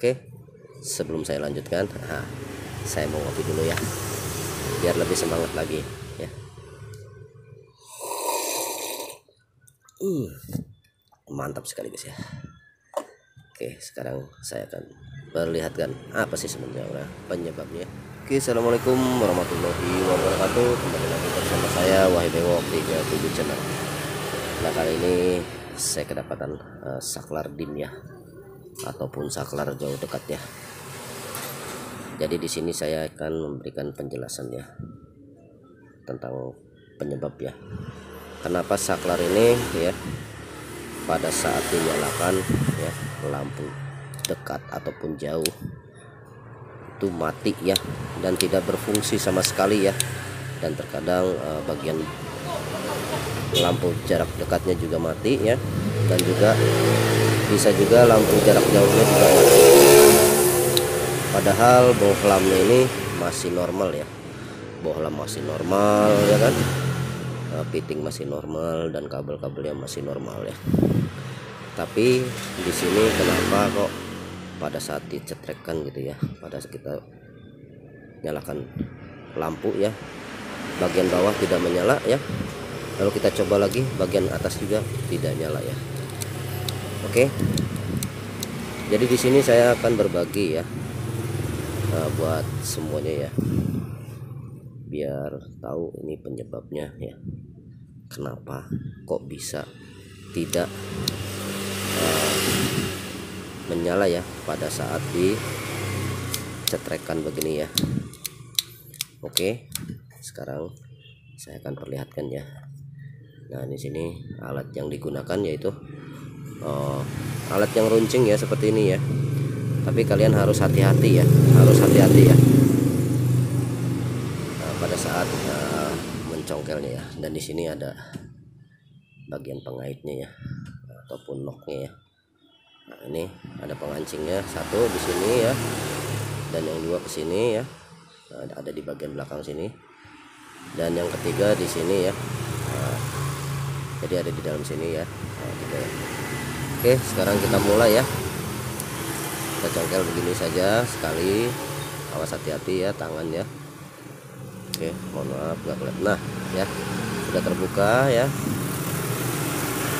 Oke, sebelum saya lanjutkan, saya mau ngopi dulu ya, biar lebih semangat lagi ya. Mantap sekali guys ya. Oke, sekarang saya akan perlihatkan apa sih sebenarnya penyebabnya. Oke, assalamualaikum warahmatullahi wabarakatuh. Kembali lagi bersama saya wahyubewok37channel. Nah, kali ini saya kedapatan saklar dim ya, ataupun saklar jauh dekat ya. Jadi di sini saya akan memberikan penjelasan ya tentang penyebab ya, kenapa saklar ini ya pada saat dinyalakan ya, lampu dekat ataupun jauh itu mati ya, dan tidak berfungsi sama sekali ya. Dan terkadang bagian lampu jarak dekatnya juga mati ya, dan juga bisa juga lampu jarak jauhnya juga mati. Padahal bohlamnya ini masih normal ya, bohlam masih normal ya kan, fitting masih normal, dan kabel-kabelnya masih normal ya. Tapi di sini kenapa kok pada saat dicetrekan gitu ya, pada saat kita nyalakan lampu ya, bagian bawah tidak menyala ya, lalu kita coba lagi bagian atas juga tidak nyala ya. Oke, jadi di sini saya akan berbagi ya, buat semuanya ya, biar tahu ini penyebabnya ya, kenapa kok bisa tidak menyala ya pada saat dicetrekan begini ya. Oke, sekarang saya akan perlihatkan ya. Nah, di sini alat yang digunakan yaitu alat yang runcing ya, seperti ini ya. Tapi kalian harus hati-hati ya, harus hati-hati ya pada saat mencongkelnya ya. Dan di sini ada bagian pengaitnya ya, ataupun locknya ya. Nah, ini ada pengancingnya, satu di sini ya, dan yang dua ke sini ya. Nah, ada di bagian belakang sini, dan yang ketiga di sini ya. Nah, jadi ada di dalam sini ya. Nah, gitu ya. Oke, sekarang kita mulai ya. Kita congkel begini saja sekali, awas hati-hati ya tangan ya. Oke, mohon maaf nggak kelihatan. Nah ya, sudah terbuka ya.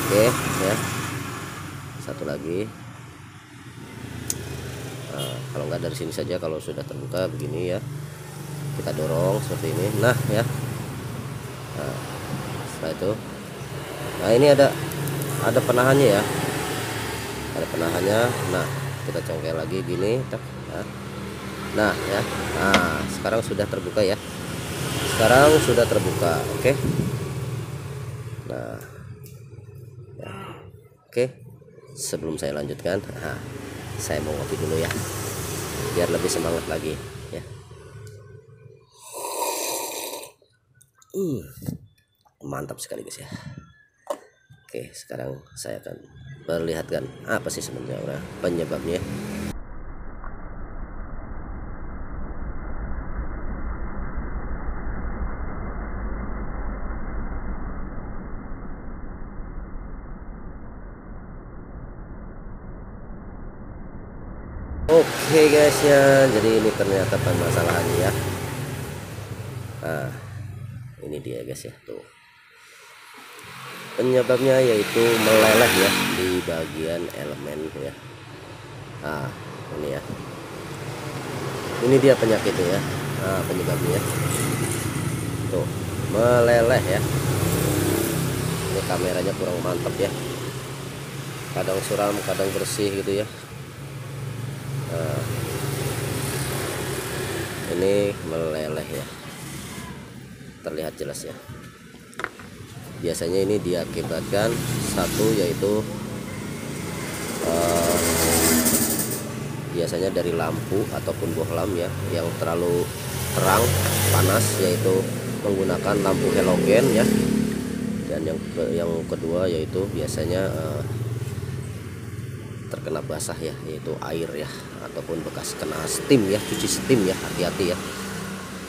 Oke ya, satu lagi. Nah, kalau nggak dari sini saja, kalau sudah terbuka begini ya, kita dorong seperti ini. Nah ya, nah, setelah itu, nah ini ada penahannya ya, ada penahannya. Nah, kita congkel lagi gini tak ya. Nah ya, nah sekarang sudah terbuka ya, sekarang sudah terbuka. Oke, nah ya. Oke, sebelum saya lanjutkan, saya mau ngopi dulu ya, biar lebih semangat lagi ya. Mantap sekali guys ya. Oke, sekarang saya akan perlihatkan apa sih sebenarnya penyebabnya. Oke guys ya, jadi ini ternyata permasalahannya ya. Nah, ini dia guys ya, tuh penyebabnya yaitu meleleh ya di bagian elemen ya. Nah, ini ya, ini dia penyakitnya ya. Nah, penyebabnya tuh meleleh ya. Ini kameranya kurang mantap ya, kadang suram kadang bersih gitu ya. Nah, ini meleleh ya, terlihat jelas ya. Biasanya ini diakibatkan satu yaitu biasanya dari lampu ataupun bohlam ya, yang terlalu terang panas, yaitu menggunakan lampu halogen ya. Dan yang kedua yaitu biasanya terkena basah ya, yaitu air ya, ataupun bekas kena steam ya, cuci steam ya, hati-hati ya.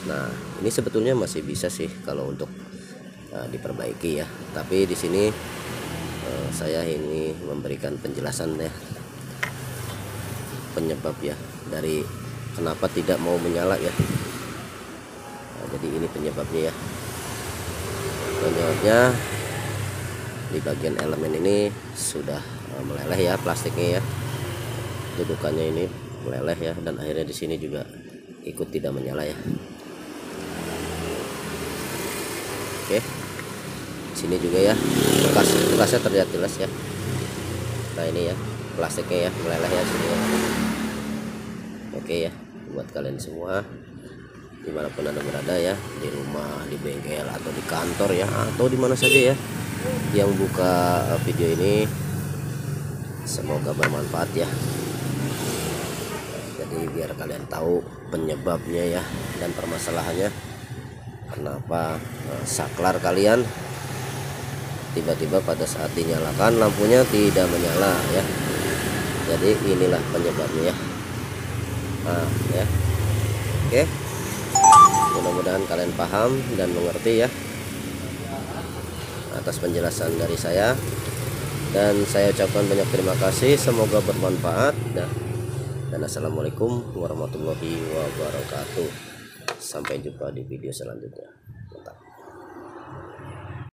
Nah, ini sebetulnya masih bisa sih kalau untuk diperbaiki ya, tapi di sini saya ini memberikan penjelasan ya penyebab ya dari kenapa tidak mau menyala ya. Nah, jadi ini penyebabnya ya. Penyebabnya di bagian elemen ini sudah meleleh ya plastiknya ya, dudukannya ini meleleh ya, dan akhirnya di sini juga ikut tidak menyala ya. Oke, sini juga ya bekasnya terlihat jelas ya. Nah ini ya plastiknya ya meleleh ya sini ya. Oke ya, buat kalian semua dimanapun Anda berada ya, di rumah, di bengkel, atau di kantor ya, atau dimana saja ya yang buka video ini, semoga bermanfaat ya. Jadi biar kalian tahu penyebabnya ya dan permasalahannya, kenapa saklar kalian tiba-tiba pada saat dinyalakan lampunya tidak menyala ya. Jadi inilah penyebabnya ya. Nah, ya. Oke, mudah-mudahan kalian paham dan mengerti ya atas penjelasan dari saya, dan saya ucapkan banyak terima kasih, semoga bermanfaat. Dan assalamualaikum warahmatullahi wabarakatuh, sampai jumpa di video selanjutnya.